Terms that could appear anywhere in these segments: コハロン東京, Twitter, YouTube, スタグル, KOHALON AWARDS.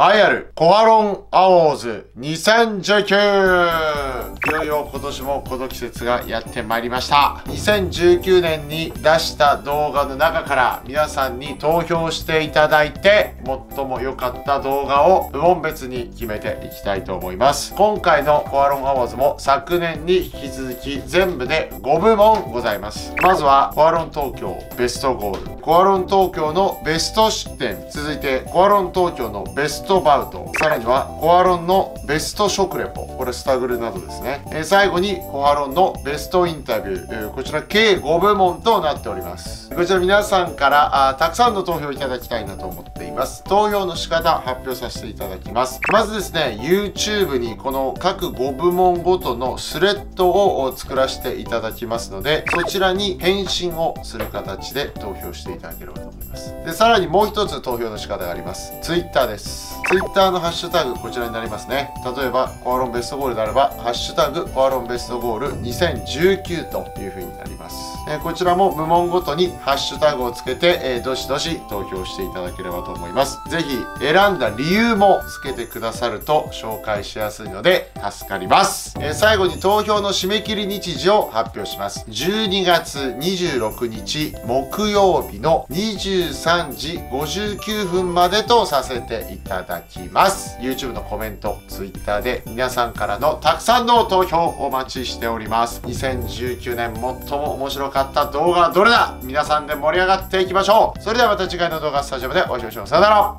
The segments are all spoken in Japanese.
栄えあるコアロンアウォーズ2019。いよいよ今年もこの季節がやってまいりました。2019年に出した動画の中から皆さんに投票していただいて、最も良かった動画を部門別に決めていきたいと思います。今回のコアロンアウォーズも昨年に引き続き全部で5部門ございます。まずはコアロン東京ベストゴール、コアロン東京のベスト失点、続いてコアロン東京のベストバウト、さらにはコアロンのベスト食レポ、これスタグルなどですね、最後にコアロンのベストインタビュー、こちら計5部門となっております。こちら皆さんからたくさんの投票いただきたいなと思っています。投票の仕方発表させていただきます。まずですね、 YouTube にこの各5部門ごとのスレッドを作らせていただきますので、そちらに返信をする形で投票していただければと思います。でさらにもう一つ投票の仕方があります。 Twitter です。Twitter のハッシュタグこちらになりますね。例えばコアロンベストゴールであれば「ハッシュタグコアロンベストゴール2019」という風になります。こちらも部門ごとにハッシュタグをつけて、どしどし投票していただければと思います。是非選んだ理由もつけてくださると紹介しやすいので助かります。最後に投票の締め切り日時を発表します。12月26日木曜日の23時59分までとさせていただきます。YouTube のコメント、Twitter で皆さんからのたくさんの投票お待ちしております。2019年最も面白かった動画はどれだ？皆さんで盛り上がっていきましょう。それではまた次回の動画スタジオでお会いしましょう。さよなら。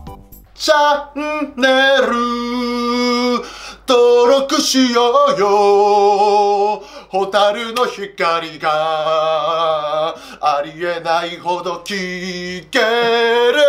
チャンネル登録しようよ。蛍の光がありえないほど消える。